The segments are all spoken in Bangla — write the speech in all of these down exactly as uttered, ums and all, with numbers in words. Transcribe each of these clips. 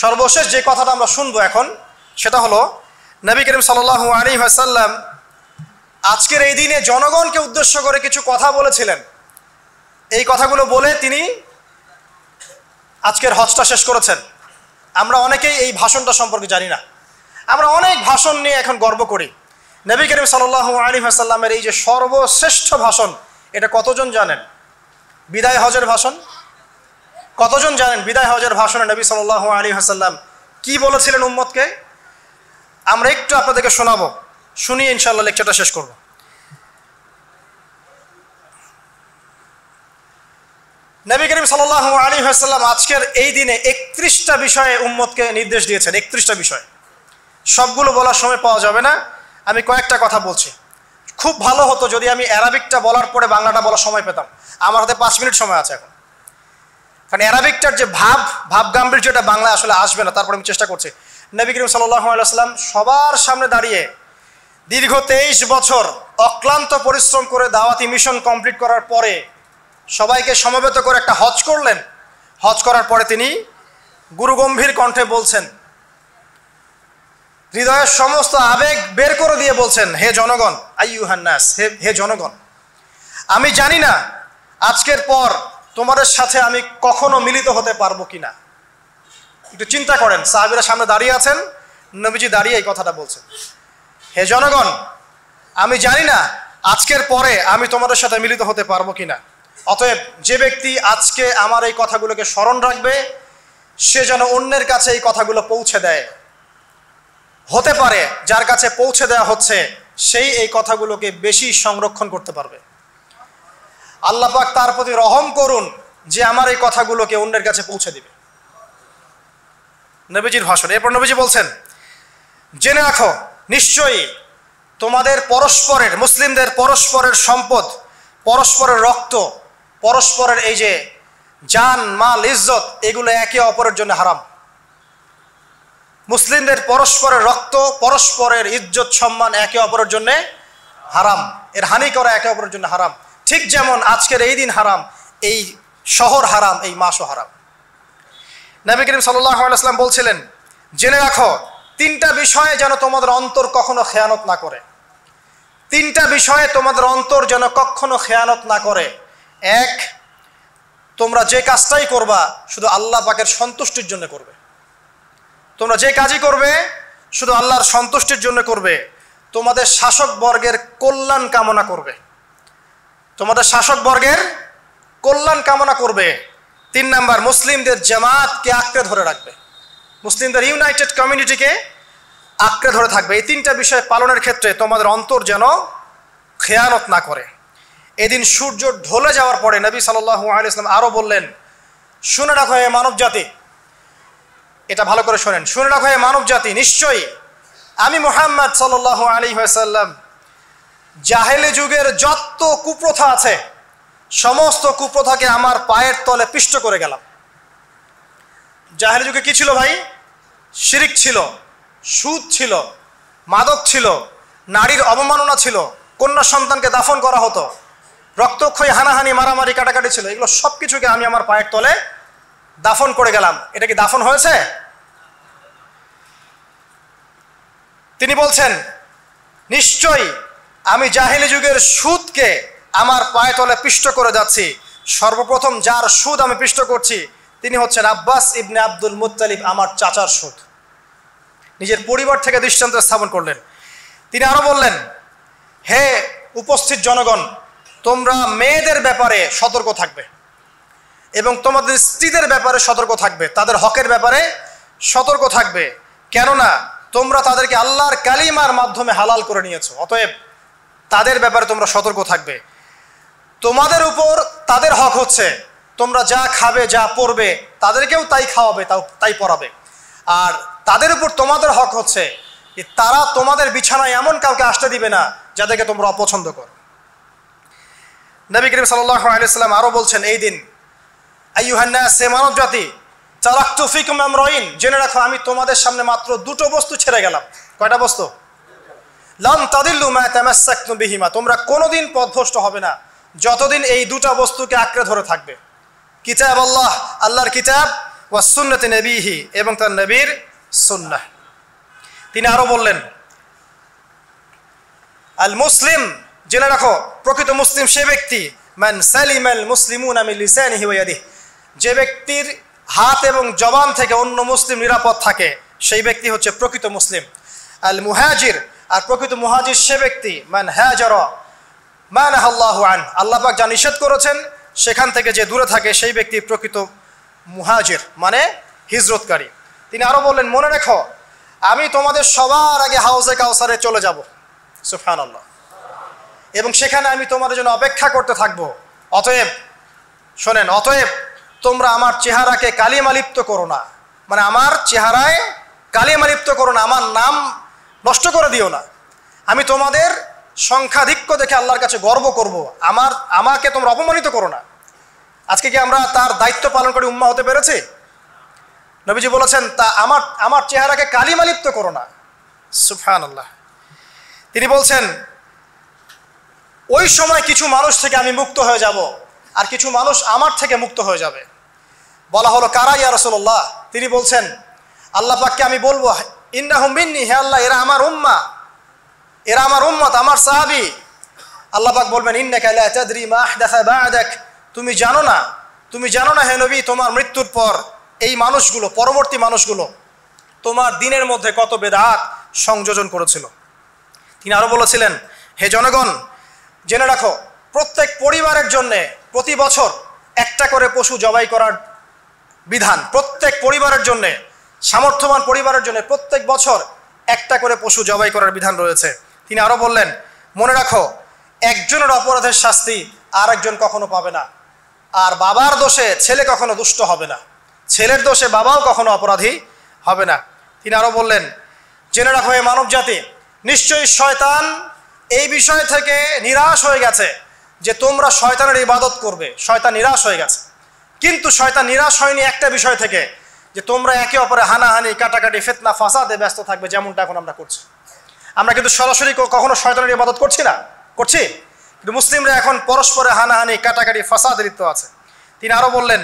सर्वशेष जे कथाटा आमरा शुनबो एखन सेटा हलो नबी करीम सल्लल्लाहु आलैहि वसल्लम आजकेर एई दिने जनगणके उद्देश्य करे किछु कथा बोलेछिलेन। एई कथागुलो बोले तिनि आजकेर हजटा शेष करेछेन। आमरा अनेकेई एई भाषणटा सम्पर्के जानि ना, आमरा अनेक भाषण निये एखन गर्व करि। नबी करीम सल्लल्लाहु आलैहि वसल्लमेर एई जे सर्वश्रेष्ठ भाषण एटा कतजन जानेन? बिदाय हजेर भाषण कतजन जानेन? बिदाय हजेर भाषणे नबी सल्लल्लाहु आलैहि वसल्लम कि बोलेছিলেন উম্মতকে আমরা একটু আপনাদেরকে শোনাবো, শুনিয়ে ইনশাআল্লাহ লেকচারটা শেষ করব। নবী করিম সাল্লাল্লাহু আলাইহি ওয়াসাল্লাম আজকের এই দিনে একত্রিশটা বিষয়ে উম্মতকে নির্দেশ দিয়েছেন। একত্রিশটা বিষয়, সবগুলো বলার সময় পাওয়া যাবে না, আমি কয়েকটা কথা বলছি। খুব ভালো হতো যদি আমি আরাবিকটা বলার পরে বাংলাটা বলার সময় পেতাম। আমার হাতে পাঁচ মিনিট সময় আছে এখন, কারণ আরাবিকটার যে ভাব ভাব গাম্ভীর্যটা বাংলায় আসলে আসবে না, তারপর আমি চেষ্টা করছি। নবী করিম সাল্লাল্লাহু আলাইহি ওয়াসাল্লাম সবার সামনে দাঁড়িয়ে দীর্ঘ তেইশ বছর অক্লান্ত পরিশ্রম করে দাওয়াতি মিশন কমপ্লিট করার পরে সবাইকে সমবেত করে একটা হজ করলেন। হজ করার পরে তিনি গুরুগম্ভীর কণ্ঠে বলছেন, হৃদয়ের সমস্ত আবেগ বের করে দিয়ে বলছেন, হে জনগণ, আইয়ুহান নাস, হে হে জনগণ, আমি জানি না আজকের পর তোমাদের সাথে আমি কখনো মিলিত হতে পারবো কিনা। একটু চিন্তা করেন, সাহাবীরা সামনে দাঁড়িয়ে আছেন, নবীজি দাঁড়িয়ে এই কথাটা বলছেন, হে জনগণ, আমি জানি না আজকের পরে আমি তোমাদের সাথে মিলিত হতে পারবো কিনা। অতএব যে ব্যক্তি আজকে আমার এই কথাগুলোকে স্মরণ রাখবে সে যেন অন্যের কাছে এই কথাগুলো পৌঁছে দেয়। হতে পারে যার কাছে পৌঁছে দেওয়া হচ্ছে সেই এই কথাগুলোকে বেশি সংরক্ষণ করতে পারবে। আল্লাহ পাক তার প্রতি রহম করুন যে আমার এই কথাগুলোকে অন্যের কাছে পৌঁছে দিবে। নবীজির ভাষণ। এরপর নবীজি বলছেন, জেনে রাখো, নিশ্চয়ই তোমাদের পরস্পরের, মুসলিমদের পরস্পরের সম্পদ, পরস্পরের রক্ত, পরস্পরের এই যে জান মাল ইজ্জত, এগুলো একে অপরের জন্য হারাম। মুসলিমদের পরস্পরের রক্ত, পরস্পরের ইজ্জত সম্মান একে অপরের জন্য হারাম। এর হানি করা একে অপরের জন্য হারাম, ঠিক যেমন আজকের এই দিন হারাম, এই শহর হারাম, এই মাসও হারাম। নবী করিম সাল্লাল্লাহু আলাইহি ওয়াসাল্লাম বলছিলেন, জেনে রাখো, তিনটা বিষয়ে যেন তোমাদের অন্তর কখনো খেয়ানত না করে। তিনটা বিষয়ে তোমাদের অন্তর যেন কখনো খেয়ানত না করে। এক, তোমরা যে কাজটাই করবা শুধু আল্লাহ পাকের সন্তুষ্টির জন্য করবে। তোমরা যে কাজই করবে শুধু আল্লাহর সন্তুষ্টির জন্য করবে। তোমাদের শাসকবর্গের কল্যাণ কামনা করবে, তোমাদের শাসকবর্গের কল্যাণ কামনা করবে। তিন নাম্বার, মুসলিমদের জামাতকে আঁকড়ে ধরে রাখবে, মুসলিমদের ইউনাইটেড কমিউনিটিকে আঁকড়ে ধরে থাকবে। এই তিনটা বিষয় পালনের ক্ষেত্রে তোমাদের অন্তর যেন খেয়ানত না করে। এদিন সূর্য ঢলে যাওয়ার পরে নবী সাল্লাল্লাহু আলাইহি ওয়াসাল্লাম আরও বললেন, শুনে রাখো হে মানব জাতি, এটা ভালো করে শোনেন, শুনে রাখো হে মানব জাতি, নিশ্চয়ই আমি মুহাম্মদ সাল্লাল্লাহু আলাইহি ওয়াসাল্লাম জাহেলি যুগের যত কুপ্রথা আছে সমস্ত কুপ্রথাকে আমার পায়ের তলে পিষ্ট করে গেলাম। জাহেলি যুগে কি ছিল ভাই? শিরিক ছিল, সুদ ছিল, মাদক ছিল, নারীর অবমাননা ছিল, কন্যা সন্তানকে দাফন করা হতো, রক্তক্ষয়ী হানাহানি, মারামারি, কাটাকাটি ছিল। এগুলো সব কিছুকে আমি আমার পায়ের তলে দাফন করে গেলাম। এটা কি দাফন হয়েছে? তিনি বলছেন, নিশ্চয়ই আমি জাহেলি যুগের সুদকে আমার পায়ে তলে পিষ্ট করে যাচ্ছি। সর্বপ্রথম যার সুদ আমি পিষ্ট করছি তিনি হচ্ছেন আব্বাস ইবনে আব্দুল মুত্তালিব, আমার চাচার সুদ। নিজের পরিবার থেকে দৃষ্টান্ত স্থাপন করলেন। তিনি আরও বললেন, হে উপস্থিত জনগণ, তোমরা মেয়েদের ব্যাপারে সতর্ক থাকবে এবং তোমাদের স্ত্রীদের ব্যাপারে সতর্ক থাকবে, তাদের হকের ব্যাপারে সতর্ক থাকবে, কেননা তোমরা তাদেরকে আল্লাহর কালিমার মাধ্যমে হালাল করে নিয়েছো। অতএব তাদের ব্যাপারে তোমরা সতর্ক থাকবে। তোমাদের উপর তাদের হক হচ্ছে, তোমরা যা খাবে, যা পরবে, তাদেরকেও তাই খাওয়াবে, তাও তাই পরাবে। আর তাদের উপর তোমাদের হক হচ্ছে, তারা তোমাদের বিছানায় এমন কাউকে আসতে দিবে না যাদেরকে তোমরা অপছন্দ করো। নবী করিম সাল্লাল্লাহু আলাইহি ওয়াসাল্লাম আরও বলছেন, এই দিন আইয়ুহান নাস, হে মানব জাতি, তারাকতু ফিকুম আমরাইন, জেনে রাখো, আমি তোমাদের সামনে মাত্র দুটো বস্তু ছেড়ে গেলাম। কয়টা বস্তু? লাম তাদিল্লু মা তামাসসাকতুম বিহিমা, তোমরা কোনোদিন পথভ্রষ্ট হবে না যতদিন এই দুটো বস্তুকে আঁকড়ে ধরে থাকবে। কিতাব আল্লাহ, আল্লাহর কিতাব, व सुन्नत नबीही एवं तार नबीर सुन्नाह। তিনি আরো বললেন আল মুসলিম, জেনে রাখো প্রকৃত মুসলিম সে ব্যক্তি মান সালিমাল মুসলিমুনা মিন লিসানিহি ওয়া ইয়াদিহি, যে ব্যক্তির হাত এবং জবান থেকে অন্য মুসলিম নিরাপদ থাকে সেই ব্যক্তি হচ্ছে প্রকৃত মুসলিম। আল মুহাজির, আর প্রকৃত মুহাজির সে ব্যক্তি মান হাজারা মা নাহাল্লাহু আনহু, আল্লাহ পাক যা নিষেধ করেছেন সেখান থেকে যে দূরে থাকে সেই ব্যক্তি প্রকৃত মুহাজির মানে হিজরতকারী। তিনি আরো বললেন মনে রেখো আমি তোমাদের সবার আগে হাউজে কাউসারে চলে যাব, সুবহানাল্লাহ, এবং সেখানে আমি তোমাদের জন্য অপেক্ষা করতে থাকব। অতএব শোনেন, অতএব তোমরা আমার চেহারাকে কালিমা লিপ্ত করো না, মানে আমার চেহারায় কালিমা লিপ্ত করো না, আমার নাম নষ্ট করে দিও না। আমি তোমাদের সংখ্যাধিক্য দেখে আল্লাহর কাছে গর্ব করব, আমার আমাকে তোমরা অপমানিত করো না। আজকে কি আমরা তার দায়িত্ব পালন করে উম্মাহ হতে পেরেছি? নবীজি বলেছেন তা আমার আমার চেহারাকে কালিমা লিপ্ত করো না, সুবহানাল্লাহ। তিনি বলছেন ওই সময় কিছু মানুষ থেকে আমি মুক্ত হয়ে যাব আর কিছু মানুষ আমার থেকে মুক্ত হয়ে যাবে। বলা হলো কারা ইয়া রাসূলুল্লাহ? তিনি বলছেন আল্লাহ পাককে আমি বলবো ইন্নাহুম মিন্নি, হে আল্লাহ এরা আমার উম্মাহ, এরা আমার উম্মত, আমার সাহাবী। আল্লাহ পাক বলবেন ইন্নাকা লা তাদরি মা আহদাসা বা'দাক, তুমি জানো না, তুমি জানো না হে নবী তোমার মৃত্যুর পর এই মানুষগুলো, পরবর্তী মানুষগুলো তোমার দ্বীনের মধ্যে কত বেদাত সংযোজন করেছিল। তিনি আরো বলেছিলেন হে জনগণ জেনে রাখো প্রত্যেক পরিবারের জন্যে প্রতি বছর একটা করে পশু জবাই করার বিধান, প্রত্যেক পরিবারের জন্যে, সামর্থ্যবান পরিবারের জন্য প্রত্যেক বছর একটা করে পশু জবাই করার বিধান রয়েছে। তিনি আরো বললেন মনে রাখো একজনের অপরাধের শাস্তি আর একজন কখনো পাবে না, আর বাবার দোষে ছেলে কখনো দুষ্ট হবে না, ছেলের দোষে বাবাও কখনো অপরাধী হবে না। তিনি আরো বললেন জেনে রাখো এ মানব জাতি, নিশ্চয়ই শয়তান এই বিষয় থেকে নিরাশ হয়ে গেছে যে তোমরা শয়তানের ইবাদত করবে, শয়তান নিরাশ হয়ে গেছে। কিন্তু শয়তান নিরাশ হয়নি একটা বিষয় থেকে, যে তোমরা একে অপরে হানাহানি, কাটাকাটি, ফিতনা, ফাসাদে ব্যস্ত থাকবে, যেমনটা এখন আমরা করছি। আমরা কিন্তু সরাসরি কখনো শয়তানের ইবাদত করছি না, করছি, কিন্তু মুসলিমরা এখন পরস্পরে হানাহানি, কাটাকাটি, ফাসাদে লিপ্ত আছে। তিনি আরো বললেন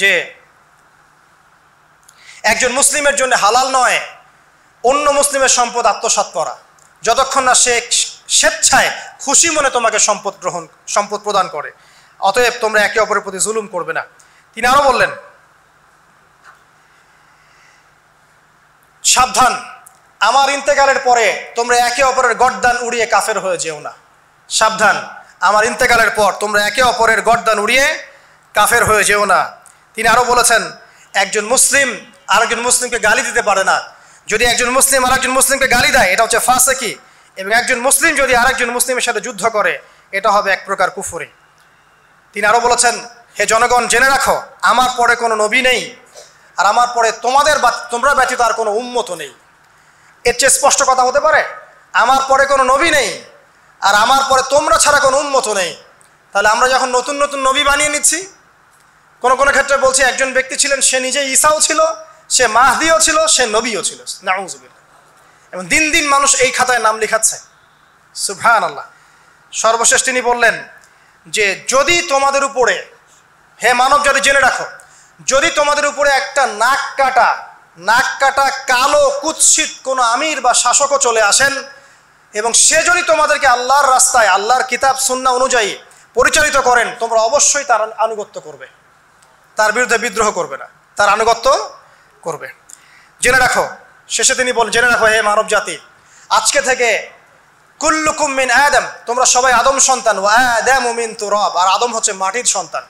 যে একজন মুসলিমের জন্য হালাল নয় অন্য মুসলিমের সম্পদ আত্মসাৎ করা, যতক্ষণ না সে স্বেচ্ছায় খুশি মনে তোমাকে সম্পদ গ্রহণ সম্পদ প্রদান করে। অতএব তোমরা একে অপরের প্রতি জুলুম করবে না। তিনি আরো বললেন সাবধান, আমার ইন্তেকালের পরে তোমরা একে অপরের গর্দান উড়িয়ে কাফের হয়ে যেও না। সাবধান, আমার ইন্তেকালের পর তোমরা একে অপরের গর্দান উড়িয়ে কাফের হয়ে যেও না। তিনি আরো বলেছেন একজন মুসলিম আরেকজন মুসলিমকে গালি দিতে পারে না। যদি একজন মুসলিম আরেকজন মুসলিমকে গালি দেয় এটা হচ্ছে ফাসিকি, এবং একজন মুসলিম যদি আরেকজন মুসলিমের সাথে যুদ্ধ করে এটা হবে এক প্রকার কুফরি। তিনি আরো বলেছেন হে জনগণ জেনে রাখো আমার পরে কোনো নবী নেই, আর আমার পরে তোমাদের তোমরা ব্যতীত আর কোনো উম্মত নেই। এর চেয়ে স্পষ্ট কথা হতে পারে? আমার পরে কোনো নবী নেই আর আমার পরে তোমরা ছাড়া কোনো উম্মত নেই। তাহলে আমরা যখন নতুন নতুন নবী বানিয়ে নিচ্ছি, কোনো কোনো ক্ষেত্রে বলছি একজন ব্যক্তি ছিলেন সে নিজে ঈসাও ছিল, সে মাহদিও ছিল, সে নবীও ছিল, নাউযুবিল্লাহ। এবং দিন দিন মানুষ এই খাতায় নাম লেখাচ্ছে, সুবহানাল্লাহ। সর্বশেষ তিনি বললেন যে যদি তোমাদের উপরে, হে মানব জাতি জেনে রাখো, যদি তোমাদের উপরে একটা নাক কাটা নাক কাটা কালো কুৎসিত কোনো আমির বা শাসকও চলে আসেন, এবং সে যদি তোমাদেরকে আল্লাহর রাস্তায়, আল্লাহর কিতাব সুন্নাহ অনুযায়ী পরিচালিত করেন, তোমরা অবশ্যই তার আনুগত্য করবে, তার বিরুদ্ধে বিদ্রোহ করবে না, তার আনুগত্য করবে। জেনে রাখো, শেষে তিনি বল জেনে রাখো হে মানব জাতি, আজকে থেকে কুল্লুকুম মিন আদম, তোমরা সবাই আদম সন্তান, ওয়া আদামু মিন তুরাব, আর আদম হচ্ছে মাটির সন্তান।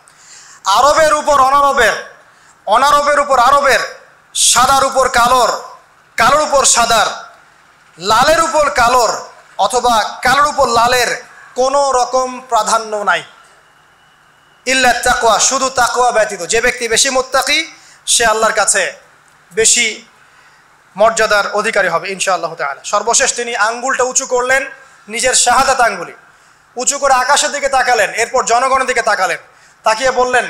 আরবের উপর অনারবের, অনারবের উপর আরবের, সাদার উপর কালোর, কালোর উপর সাদার, লালের উপর কালোর, অথবা কালোর উপর লালের কোনো রকম প্রাধান্য নাই। ইল্লা তাকওয়া, শুধু তাকওয়া ব্যতীত। যে ব্যক্তি বেশি মুত্তাকি সে আল্লাহর কাছে বেশি মর্যাদার অধিকারী হবে ইনশাআল্লাহ তাআলা। সর্বশেষ তিনি আঙ্গুলটা উঁচু করলেন, নিজের শাহাদাত আঙ্গুলি উঁচু করে আকাশের দিকে তাকালেন, এরপর জনগণের দিকে তাকালেন, তাকিয়ে বললেন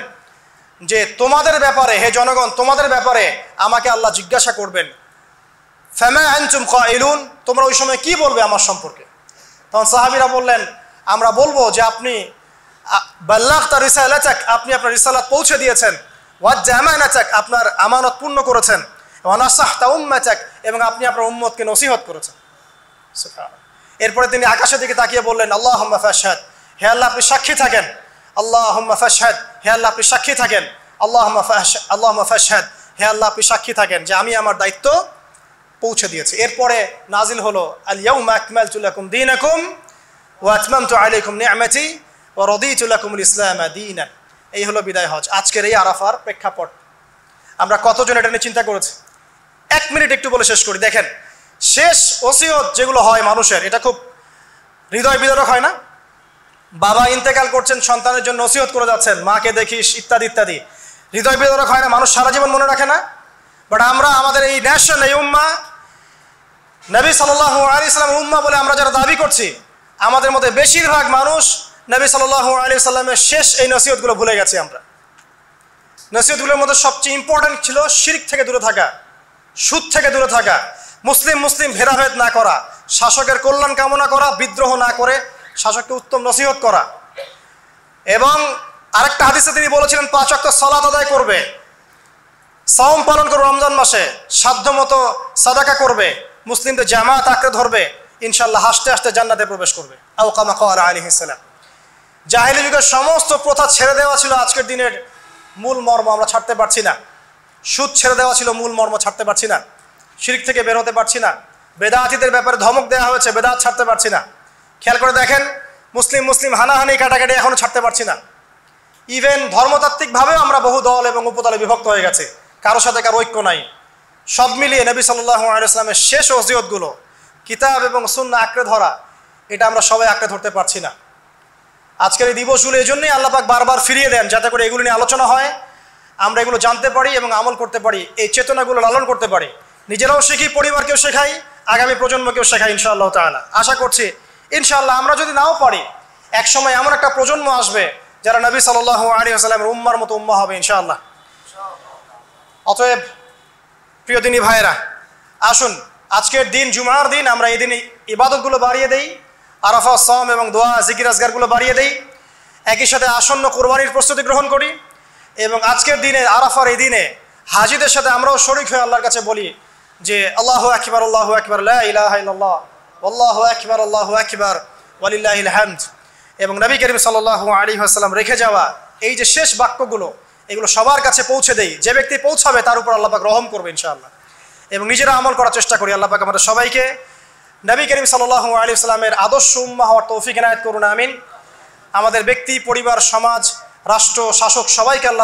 যে তোমাদের ব্যাপারে, হে জনগণ তোমাদের ব্যাপারে আমাকে আল্লাহ জিজ্ঞাসা করবেন, ফামা আনতুম ক্বাইলুন, তোমরা ওই সময় কি বলবে আমার সম্পর্কে? তখন সাহাবীরা বললেন আমরা বলবো যে আপনি বাল্লাগতা রিসালাতাক, আপনি আপনার রিসালাত পৌঁছে দিয়েছেন, আপনার আমানত পূর্ণ করেছেন এবং আপনি আপনার উম্মতকে নসিহত করেছেন। এরপরে তিনি আকাশের দিকে তাকিয়ে বললেন, আল্লাহুম্মা ফাশহাদ, হে আল্লাহ আপনি সাক্ষী থাকেন। আল্লাহুম্মা ফাশহাদ, হে আল্লাহ আপনি সাক্ষী থাকেন। আল্লাহুম্মা ফাশহাদ, আল্লাহুম্মা ফাশহাদ, হে আল্লাহ আপনি সাক্ষী থাকেন যে আমি আমার দায়িত্ব পৌঁছে দিয়েছি। এরপরে নাজিল হলো, আল ইয়াউমা আকমালতু লাকুম দীনাকুম ওয়া আতমামতু আলাইকুম নি'মাতি ওয়া রাদিতু লাকুমুল ইসলামা দীনান। এই হলো বিদায় হজ। আজকের এই আরাফার প্রেক্ষাপট আমরা কতজন এটা নিয়ে চিন্তা করেছি? এক মিনিট একটু বলে শেষ করি। দেখেন, শেষ ওসিয়ত যেগুলো হয় মানুষের, এটা খুব হৃদয় বিদারক হয় না? বাবা ইন্তেকাল করছেন, সন্তানের জন্য ওসিয়ত করে যাচ্ছেন, মাকে দেখিস ইত্যাদি ইত্যাদি, হৃদয় বিদারক হয় না? মানুষ সারা জীবন মনে রাখে না। বাট আমরা আমাদের এই ন্যাশন, এই উম্মা, নবী সাল্লাল্লাহু আলাইহি সাল্লামের উম্মা বলে আমরা যারা দাবি করছি, আমাদের মধ্যে বেশিরভাগ মানুষ নবী সাল্লাল্লাহু আলাইহি সাল্লামের শেষ এই নসিহতগুলো ভুলে গেছি আমরা। নসিহতগুলোর মধ্যে সবচেয়ে ইম্পর্টেন্ট ছিল শিরক থেকে দূরে থাকা, সুদ থেকে দূরে থাকা, মুসলিম মুসলিম ভেদাভেদ না করা, শাসকের কল্যাণ কামনা করা, বিদ্রোহ না করে শাসককে উত্তম নসিহত করা। এবং আরেকটা হাদিসে তিনি বলেছিলেন, পাঁচ ওয়াক্ত সালাত আদায় করবে, সাওম পালন করবে রমজান মাসে, সাধ্যমতো সাদাকা করবে, মুসলিমদের জামাত আঁকড়ে ধরবে, ইনশাল্লাহ হাসতে হাসতে জান্নাতে প্রবেশ করবে। আও কামা ক্বালা আলাইহিস সালাম। জাহিলি যুগের সমস্ত প্রথা ছেড়ে দেওয়া ছিল আজকের দিনের মূল মর্ম, আমরা ছাড়তে পারছি না। সুদ ছেড়ে দেওয়া ছিল মূল মর্ম, ছাড়তে পারছি না। শিরক থেকে বের হতে পারছি না। বেদাতীদের ব্যাপারে ধমক দেওয়া হয়েছে, বেদাত ছাড়তে পারছি না। খেয়াল করে দেখেন, মুসলিম মুসলিম হানাহানি, কাটাকাটি এখনও ছাড়তে পারছি না। ইভেন ধর্মতাত্ত্বিকভাবেও আমরা বহু দল এবং উপদলে বিভক্ত হয়ে গেছে, কারোর সাথে কারো ঐক্য নাই। সব মিলিয়ে নবী সাল্লাল্লাহু আলাইহি ওয়াসাল্লামের শেষ ওসিয়তগুলো কিতাব এবং সুন্নাহ আঁকড়ে ধরা, এটা আমরা সবাই আঁকড়ে ধরতে পারছি না। আজকের এই দিবসগুলো এই জন্যই আল্লাহ পাক বারবার ফিরিয়ে দেন, যাতে করে এগুলো নিয়ে আলোচনা হয়, আমরা এগুলো জানতে পারি এবং আমল করতে পারি, এই চেতনাগুলো লালন করতে পারি, নিজেরাও শিখি, পরিবারকেও শেখাই, আগামী প্রজন্মকেও শেখাই ইনশাআল্লাহ তাআলা। আশা করছি ইনশাআল্লাহ আমরা যদি নাও পারি, একসময় এমন একটা প্রজন্ম আসবে যারা নবী সাল্লাল্লাহু আলাইহি ওয়াসাল্লামের উম্মার মতো উম্মাহ হবে ইনশাআল্লাহ। অতএব প্রিয় দিনী ভাইরা, আসুন আজকের দিন জুমার দিন আমরা এই দিনে ইবাদতগুলো বাড়িয়ে দেই, আরাফা সাওম এবং দোয়া জিকির আজকারগুলো বাড়িয়ে দেই, একই সাথে আসন্ন কোরবানির প্রস্তুতি গ্রহণ করি এবং আজকের দিনে আরাফার এই দিনে হাজিদের সাথে আমরাও শরিক হয়ে আল্লাহর কাছে বলি যে আল্লাহু আকবার, আল্লাহু আকবার, লা ইলাহা ইল্লাল্লাহ, আল্লাহু আকবার, আল্লাহু আকবার, ওয়ালিল্লাহিল হামদ। এবং নবী করিম সাল্লাল্লাহু আলাইহি ওয়াসাল্লাম রেখে যাওয়া এই যে শেষ বাক্যগুলো, এগুলো সবার কাছে পৌঁছে দেই। যে ব্যক্তি পৌঁছাবে তার উপর আল্লাহ পাক রহম করবে ইনশাআল্লাহ। এবং নিজেরা আমল করার চেষ্টা করি। আল্লাহ পাক আমাদের সবাইকে নবী করিম সাল্লাল্লাহু আলাইহি ওয়াসাল্লামের আদর্শ উম্মাহ হওয়ার তৌফিক ইনায়াত করুন, আমিন। আমাদের ব্যক্তি, পরিবার, সমাজ, রাষ্ট্র, শাসক সবাইকে আল্লাহ